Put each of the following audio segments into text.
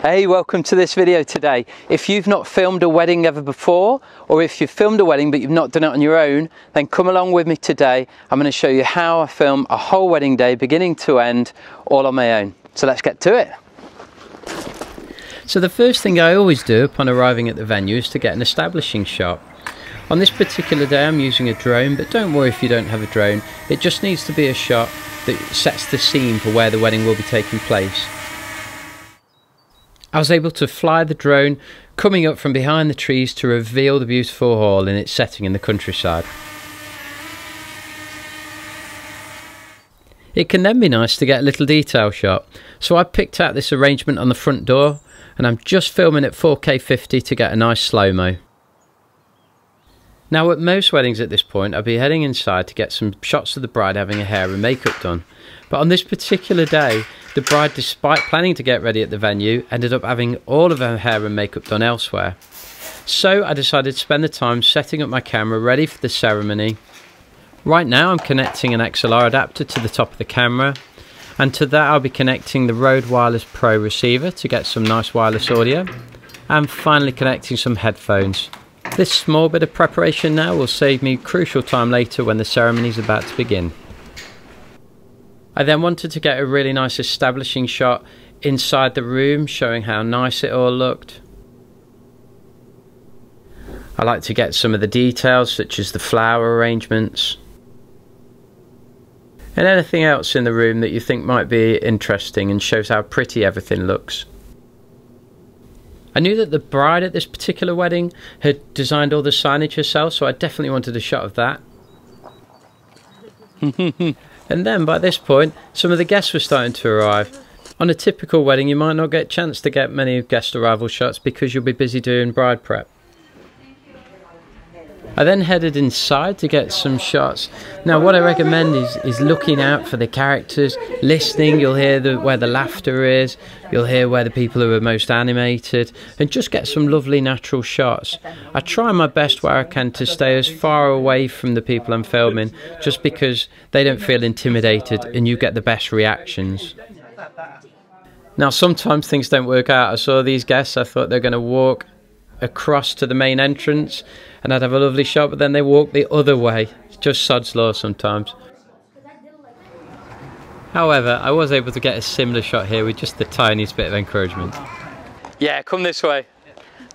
Hey, welcome to this video today. If you've not filmed a wedding ever before, or if you've filmed a wedding but you've not done it on your own, then come along with me today. I'm going to show you how I film a whole wedding day, beginning to end, all on my own. So let's get to it. So the first thing I always do upon arriving at the venue is to get an establishing shot. On this particular day I'm using a drone, but don't worry if you don't have a drone. It just needs to be a shot that sets the scene for where the wedding will be taking place. I was able to fly the drone, coming up from behind the trees to reveal the beautiful hall in its setting in the countryside. It can then be nice to get a little detail shot, so I picked out this arrangement on the front door and I'm just filming at 4K 50 to get a nice slow-mo. Now at most weddings at this point I'd be heading inside to get some shots of the bride having her hair and makeup done, but on this particular day the bride, despite planning to get ready at the venue, ended up having all of her hair and makeup done elsewhere. So I decided to spend the time setting up my camera ready for the ceremony. Right now I'm connecting an XLR adapter to the top of the camera, and to that I'll be connecting the Rode Wireless Pro receiver to get some nice wireless audio, and finally connecting some headphones. This small bit of preparation now will save me crucial time later when the ceremony is about to begin. I then wanted to get a really nice establishing shot inside the room, showing how nice it all looked. I like to get some of the details such as the flower arrangements and anything else in the room that you think might be interesting and shows how pretty everything looks. I knew that the bride at this particular wedding had designed all the signage herself, so I definitely wanted a shot of that. And then by this point some of the guests were starting to arrive. On a typical wedding you might not get a chance to get many guest arrival shots because you'll be busy doing bride prep. I then headed inside to get some shots. Now what I recommend is looking out for the characters, listening. You'll hear where the laughter is, you'll hear where the people who are most animated, and just get some lovely natural shots. I try my best where I can to stay as far away from the people I'm filming, just because they don't feel intimidated and you get the best reactions. Now sometimes things don't work out. I saw these guests, I thought they're going to walk across to the main entrance and I'd have a lovely shot, but then they walk the other way. It's just sod's law sometimes. However, I was able to get a similar shot here with just the tiniest bit of encouragement. Yeah, come this way.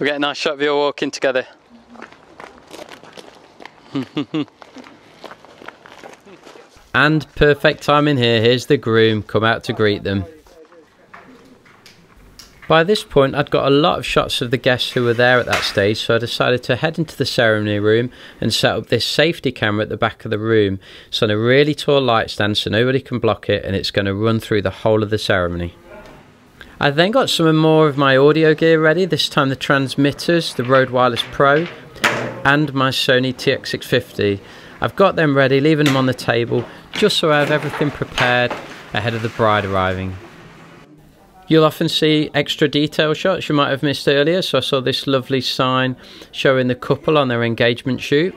We'll get a nice shot of you all walking together. And perfect timing here. Here's the groom come out to greet them. By this point I'd got a lot of shots of the guests who were there at that stage, so I decided to head into the ceremony room and set up this safety camera at the back of the room. It's on a really tall light stand so nobody can block it, and it's going to run through the whole of the ceremony. I then got some more of my audio gear ready, this time the transmitters, the Rode Wireless Pro and my Sony TX650. I've got them ready, leaving them on the table just so I have everything prepared ahead of the bride arriving. You'll often see extra detail shots you might have missed earlier, so I saw this lovely sign showing the couple on their engagement shoot.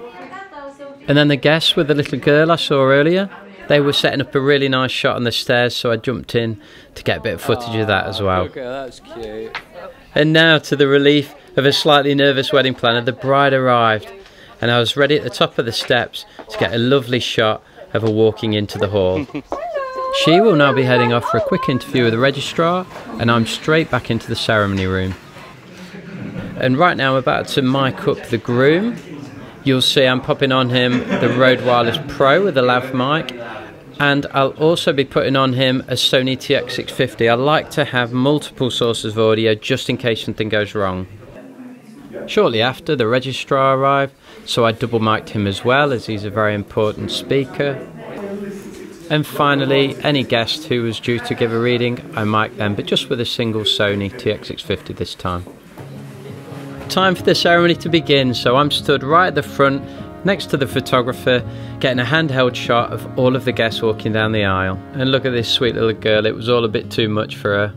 And then the guests with the little girl I saw earlier, they were setting up a really nice shot on the stairs, so I jumped in to get a bit of footage of that as well. Okay, that's cute. And now, to the relief of a slightly nervous wedding planner, the bride arrived and I was ready at the top of the steps to get a lovely shot of her walking into the hall. She will now be heading off for a quick interview with the registrar, and I'm straight back into the ceremony room. And right now I'm about to mic up the groom. You'll see I'm popping on him the Rode Wireless Pro with a lav mic, and I'll also be putting on him a Sony TX650. I like to have multiple sources of audio just in case something goes wrong. Shortly after, the registrar arrived, so I double mic'd him as well, as he's a very important speaker. And finally, any guest who was due to give a reading, I mic'd them, but just with a single Sony TX650 this time. Time for the ceremony to begin, so I'm stood right at the front, next to the photographer, getting a handheld shot of all of the guests walking down the aisle. And look at this sweet little girl, it was all a bit too much for her.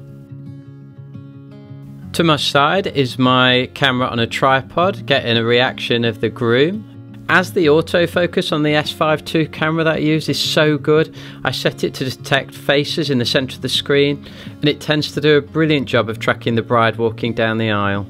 To my side is my camera on a tripod, getting a reaction of the groom, As the autofocus on the S5 II camera that I use is so good, I set it to detect faces in the centre of the screen, and it tends to do a brilliant job of tracking the bride walking down the aisle.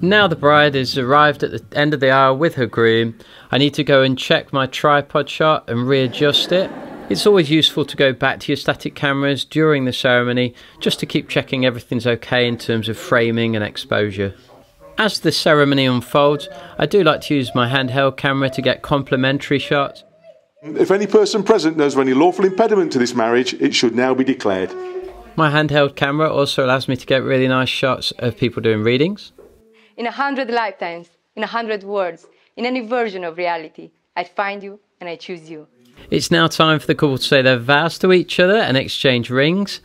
Now the bride has arrived at the end of the aisle with her groom, I need to go and check my tripod shot and readjust it. It's always useful to go back to your static cameras during the ceremony just to keep checking everything's okay in terms of framing and exposure. As the ceremony unfolds, I do like to use my handheld camera to get complimentary shots. If any person present knows of any lawful impediment to this marriage, it should now be declared. My handheld camera also allows me to get really nice shots of people doing readings. In 100 lifetimes, in 100 words, in any version of reality, I find you and I choose you. It's now time for the couple to say their vows to each other and exchange rings.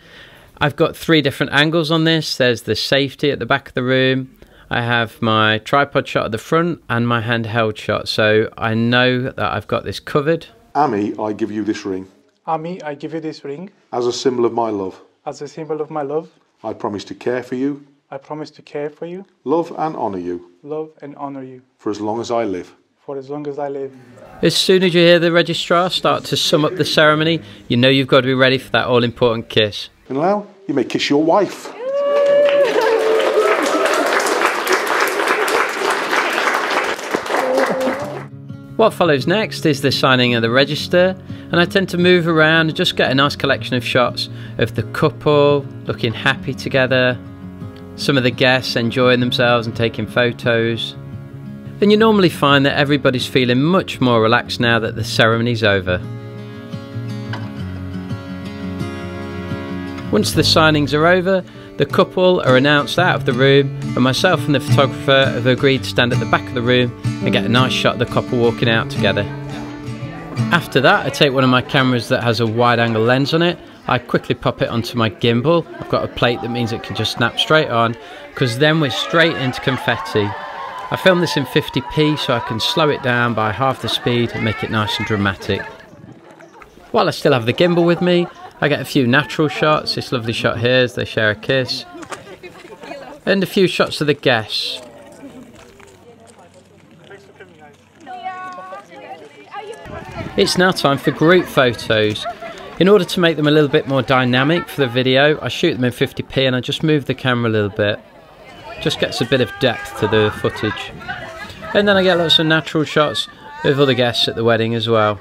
I've got three different angles on this. There's the safety at the back of the room. I have my tripod shot at the front and my handheld shot. So I know that I've got this covered. Ami, I give you this ring. Ami, I give you this ring. As a symbol of my love. As a symbol of my love. I promise to care for you. I promise to care for you. Love and honour you. Love and honour you. For as long as I live. For as long as I live. As soon as you hear the registrar start to sum up the ceremony, you know you've got to be ready for that all-important kiss. And now, you may kiss your wife. What follows next is the signing of the register, and I tend to move around and just get a nice collection of shots of the couple looking happy together, some of the guests enjoying themselves and taking photos. And you normally find that everybody's feeling much more relaxed now that the ceremony's over. Once the signings are over, the couple are announced out of the room, and myself and the photographer have agreed to stand at the back of the room and get a nice shot of the couple walking out together. After that, I take one of my cameras that has a wide-angle lens on it. I quickly pop it onto my gimbal. I've got a plate that means it can just snap straight on, because then we're straight into confetti. I filmed this in 50p so I can slow it down by half the speed and make it nice and dramatic. While I still have the gimbal with me, I get a few natural shots. This lovely shot here as they share a kiss. And a few shots of the guests. It's now time for group photos. In order to make them a little bit more dynamic for the video, I shoot them in 50p and I just move the camera a little bit. Just gets a bit of depth to the footage. And then I get lots of natural shots of other guests at the wedding as well.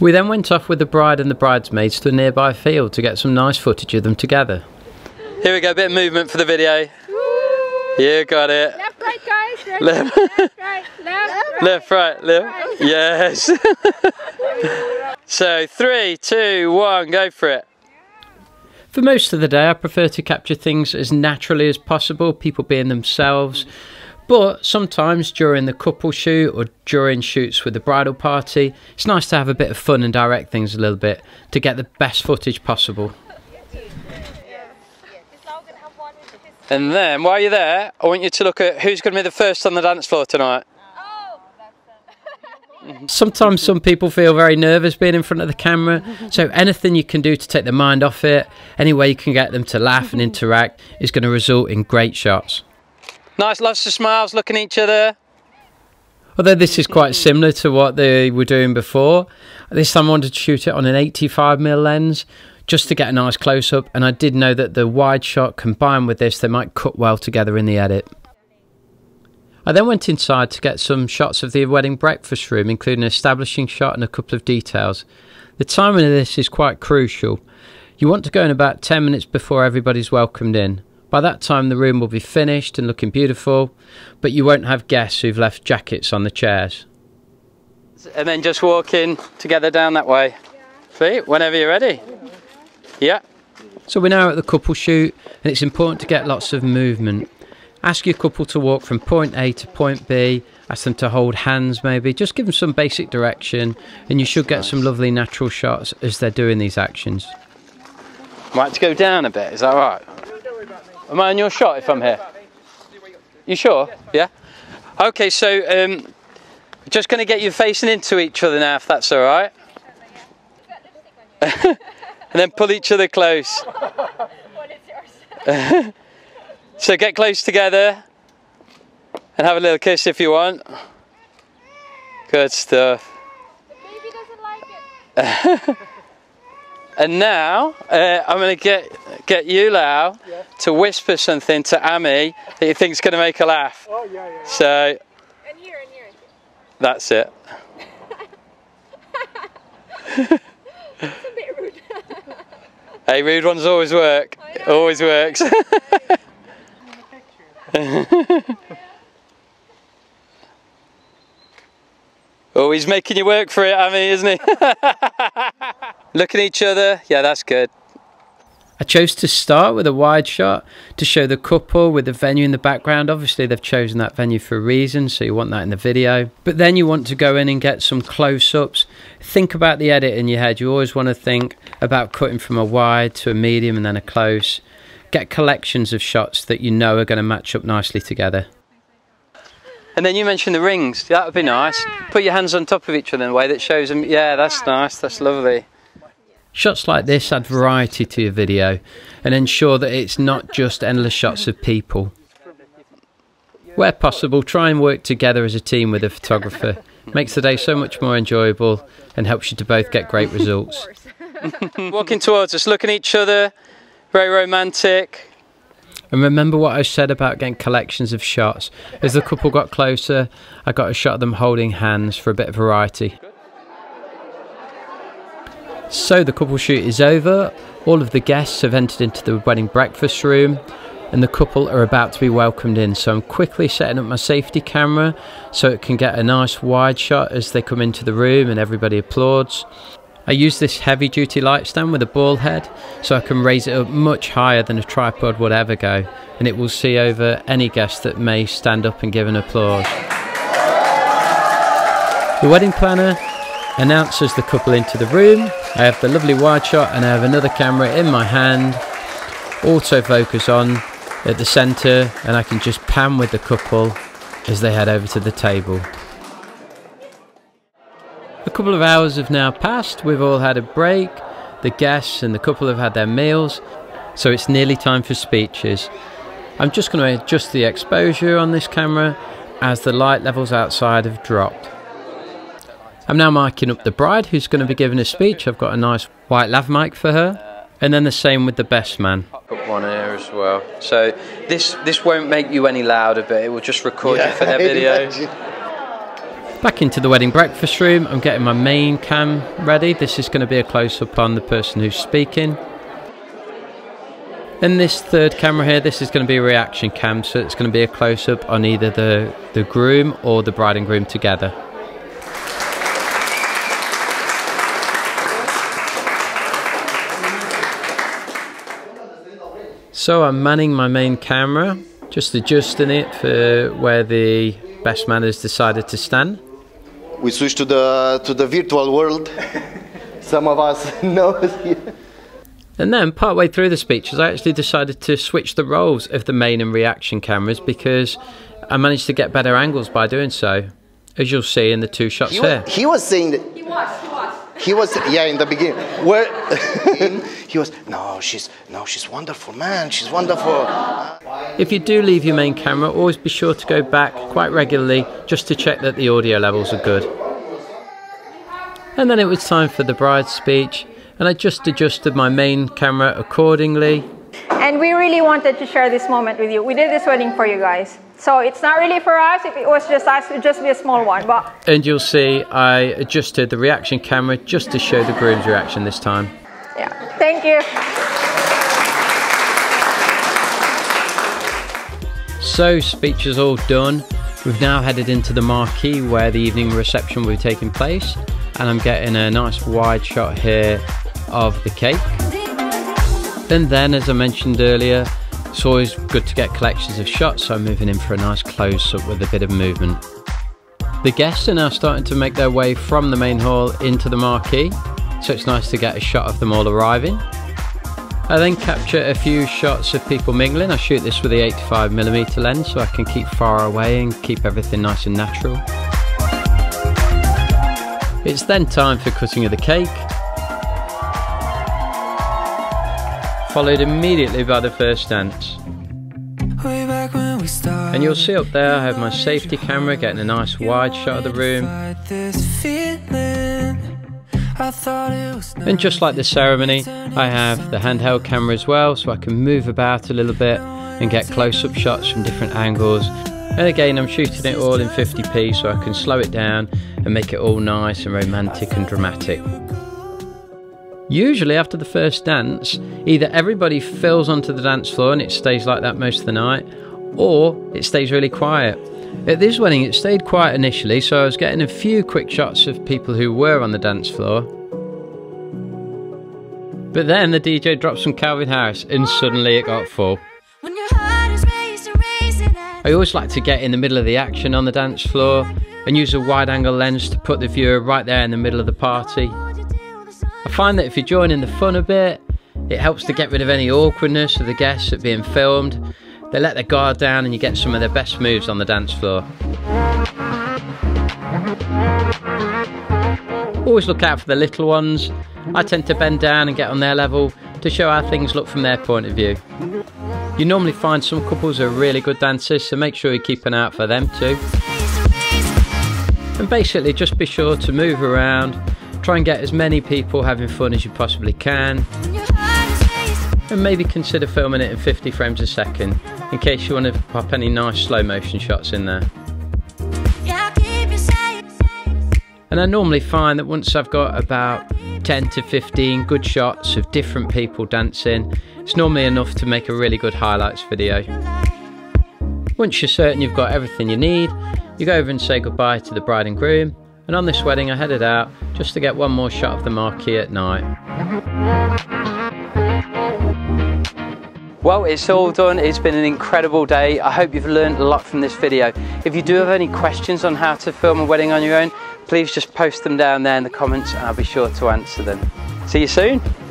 We then went off with the bride and the bridesmaids to a nearby field to get some nice footage of them together. Here we go, a bit of movement for the video. Woo! You got it. Left, right, guys. Right, left. Left, right, left, left, right, left. Right. Yes. So 3, 2, 1, go for it. For most of the day, I prefer to capture things as naturally as possible, people being themselves. But sometimes during the couple shoot or during shoots with the bridal party, it's nice to have a bit of fun and direct things a little bit to get the best footage possible. And then while you're there, I want you to look at who's going to be the first on the dance floor tonight. Sometimes some people feel very nervous being in front of the camera, so anything you can do to take their mind off it, any way you can get them to laugh and interact, is going to result in great shots. Nice, lots of smiles, looking at each other. Although this is quite similar to what they were doing before, this time I wanted to shoot it on an 85mm lens just to get a nice close-up, and I did know that the wide shot combined with this, they might cut well together in the edit. I then went inside to get some shots of the wedding breakfast room, including an establishing shot and a couple of details. The timing of this is quite crucial. You want to go in about 10 minutes before everybody's welcomed in. By that time the room will be finished and looking beautiful, but you won't have guests who've left jackets on the chairs. And then just walk in together down that way. See, whenever you're ready. Yeah. So we're now at the couple shoot, and it's important to get lots of movement. Ask your couple to walk from point A to point B, ask them to hold hands maybe, just give them some basic direction, and you should get some lovely natural shots as they're doing these actions. I might have to go down a bit, is that right? Am I on your shot if I'm here? You sure? Yeah? Okay, so just going to get you facing into each other now, if that's all right. And then pull each other close. So get close together and have a little kiss if you want. Good stuff. The baby doesn't like it. And now I'm going to get you, Lau, yeah, to whisper something to Ami that you think's going to make her laugh. Oh yeah, yeah. So. And here, and here. That's it. That's a bit rude. Hey, rude ones always work. Always works. Oh, he's making you work for it, Ami, isn't he? Look at each other. Yeah, that's good. I chose to start with a wide shot to show the couple with the venue in the background. Obviously, they've chosen that venue for a reason, so you want that in the video. But then you want to go in and get some close-ups. Think about the edit in your head. You always want to think about cutting from a wide to a medium and then a close. Get collections of shots that you know are going to match up nicely together. And then you mentioned the rings. That would be nice. Put your hands on top of each other in a way that shows them. Yeah, that's nice. That's lovely. Shots like this add variety to your video and ensure that it's not just endless shots of people. Where possible, try and work together as a team with a photographer. Makes the day so much more enjoyable and helps you to both get great results. Walking towards us, looking at each other, very romantic. And remember what I said about getting collections of shots. As the couple got closer, I got a shot of them holding hands for a bit of variety. So the couple shoot is over, all of the guests have entered into the wedding breakfast room and the couple are about to be welcomed in, so I'm quickly setting up my safety camera so it can get a nice wide shot as they come into the room and everybody applauds. I use this heavy duty light stand with a ball head so I can raise it up much higher than a tripod would ever go, and it will see over any guest that may stand up and give an applause. The wedding planner announces the couple into the room. I have the lovely wide shot and I have another camera in my hand, autofocus on at the centre, and I can just pan with the couple as they head over to the table. A couple of hours have now passed, we've all had a break, the guests and the couple have had their meals, so it's nearly time for speeches. I'm just going to adjust the exposure on this camera as the light levels outside have dropped. I'm now miking up the bride who's going to be giving a speech. I've got a nice white lav mic for her, and then the same with the best man. Got one here as well. So this won't make you any louder, but it will just record you for their video. Back into the wedding breakfast room. I'm getting my main cam ready. This is going to be a close-up on the person who's speaking. Then this third camera here, this is going to be a reaction cam, so it's going to be a close-up on either the groom or the bride and groom together. So I'm manning my main camera, just adjusting it for where the best man has decided to stand. We switched to the virtual world. Some of us know. And then partway through the speeches, I actually decided to switch the roles of the main and reaction cameras because I managed to get better angles by doing so, as you'll see in the two shots here. He was saying that. He was, yeah, in the beginning. Where he was, no, she's wonderful, man, she's wonderful. If you do leave your main camera, always be sure to go back quite regularly just to check that the audio levels are good. And then it was time for the bride's speech, and I just adjusted my main camera accordingly. And we really wanted to share this moment with you. We did this wedding for you guys. So it's not really for us, if it was just us, it would just be a small one. But and you'll see I adjusted the reaction camera just to show the groom's reaction this time. Yeah, thank you. So speech is all done. We've now headed into the marquee where the evening reception will be taking place. And I'm getting a nice wide shot here of the cake. Then, as I mentioned earlier, it's always good to get collections of shots, so I'm moving in for a nice close-up with a bit of movement. The guests are now starting to make their way from the main hall into the marquee, so it's nice to get a shot of them all arriving. I then capture a few shots of people mingling. I shoot this with the 85mm lens so I can keep far away and keep everything nice and natural. It's then time for cutting of the cake, followed immediately by the first dance. Way back when we started. And you'll see up there I have my safety camera getting a nice wide shot of the room. And just like the ceremony, I have the handheld camera as well, so I can move about a little bit and get close-up shots from different angles. And again, I'm shooting it all in 50p, so I can slow it down and make it all nice and romantic and dramatic. Usually after the first dance, either everybody fills onto the dance floor and it stays like that most of the night, or it stays really quiet. At this wedding it stayed quiet initially, so I was getting a few quick shots of people who were on the dance floor. But then the DJ dropped some Calvin Harris and suddenly it got full. I always like to get in the middle of the action on the dance floor and use a wide angle lens to put the viewer right there in the middle of the party. I find that if you join in the fun a bit, it helps to get rid of any awkwardness of the guests that are being filmed. They let their guard down and you get some of their best moves on the dance floor. Always look out for the little ones. I tend to bend down and get on their level to show how things look from their point of view. You normally find some couples are really good dancers, so make sure you keep an eye out for them too. And basically just be sure to move around, try and get as many people having fun as you possibly can. And maybe consider filming it in 50 frames a second in case you want to pop any nice slow motion shots in there. And I normally find that once I've got about 10 to 15 good shots of different people dancing, it's normally enough to make a really good highlights video. Once you're certain you've got everything you need, you go over and say goodbye to the bride and groom, and on this wedding I headed out just to get one more shot of the marquee at night. Well, it's all done. It's been an incredible day. I hope you've learned a lot from this video. If you do have any questions on how to film a wedding on your own, please just post them down there in the comments and I'll be sure to answer them. See you soon.